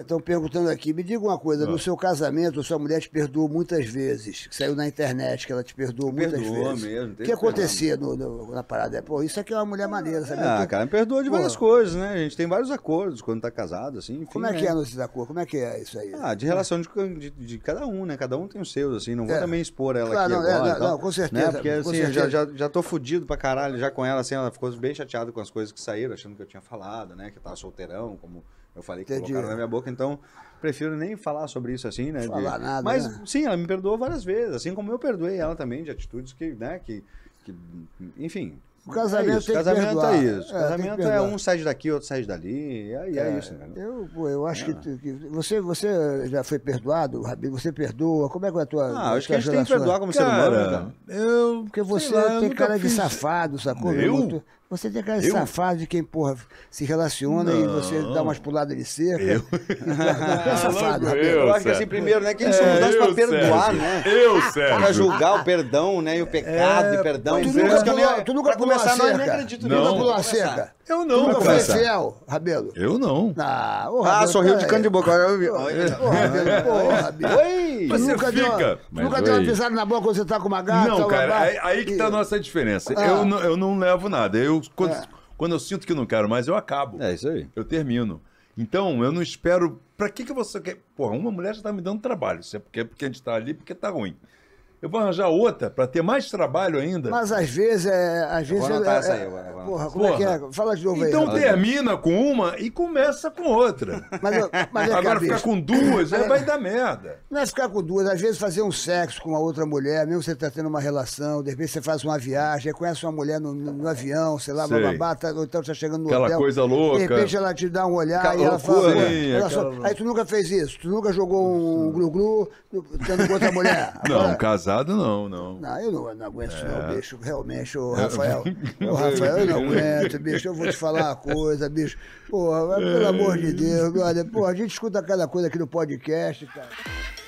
Estão perguntando aqui, me diga uma coisa, no seu casamento, sua mulher te perdoou muitas vezes, saiu na internet que ela te perdoou muitas vezes. Mesmo, o que acontecia na parada? Pô, isso aqui é uma mulher maneira, sabe? Ah, cara, me perdoa de várias coisas, né? A gente tem vários acordos quando tá casado, assim. Enfim, como é que é nesses acordos? Como é que é isso aí? Ah, de relação de cada um, né? Cada um tem os seus, assim, não vou também expor ela aqui agora. Não, com certeza. Né? Porque assim, já tô fudido pra caralho já com ela, assim, ela ficou bem chateada com as coisas que saíram, achando que eu tinha falado, né? Que eu tava solteirão, como... Eu falei que colocaram na minha boca, então prefiro nem falar sobre isso assim, né? Falar nada, mas né? Sim, ela me perdoou várias vezes, assim como eu perdoei ela também de atitudes que, né, que enfim. O casamento é isso, casamento é um sai daqui, outro sai dali, é isso, né? Eu acho que você já foi perdoado, Rabi, você perdoa, como é que é a tua relação? Ah, acho que a gente tem que perdoar como ser humano, né? Porque você tem cara de safado, sacou? Você tem cara de safado de quem, porra, se relaciona e você dá umas puladas de cerca. É safado, Rabi. Eu acho que assim, primeiro, né, quem somos nós pra perdoar, né? Pra julgar o perdão, né, e o pecado e perdão. Tu nunca pulou começar, nós nem acredito nisso. Nunca pulou a cerca? Eu não. Nunca foi fiel, Rabello? Eu não. Ah, sorriu de canto de boca. Oi! Você fica. Nunca deu uma pisada na boca quando você tá com uma gata? Não, cara, aí que tá a nossa diferença. Eu não levo nada. Quando eu sinto que não quero mais, eu acabo. É isso aí. Eu termino. Então, eu não espero... Pra que você quer... Porra, uma mulher já tá me dando trabalho. Isso é porque a gente tá ali, porque tá ruim. Eu vou arranjar outra para ter mais trabalho ainda. Mas às vezes é. Porra, como é que é? Fala de novo aí. Então termina com uma e começa com outra. Agora ficar com duas, aí vai dar merda. Não é ficar com duas, às vezes fazer um sexo com uma outra mulher, mesmo você tá tendo uma relação, de repente você faz uma viagem, conhece uma mulher no avião, sei lá, bababá, ou então tá chegando no hotel. Aquela coisa louca. De repente ela te dá um olhar e ela fala. Aí tu nunca fez isso, tu nunca jogou um glu-glu tendo com outra mulher. Não, um casal. Não, eu não aguento não, bicho. Realmente, ô Rafael, eu não aguento, bicho. Eu vou te falar uma coisa, bicho. Porra, pelo amor de Deus, olha, porra, a gente escuta cada coisa aqui no podcast, cara.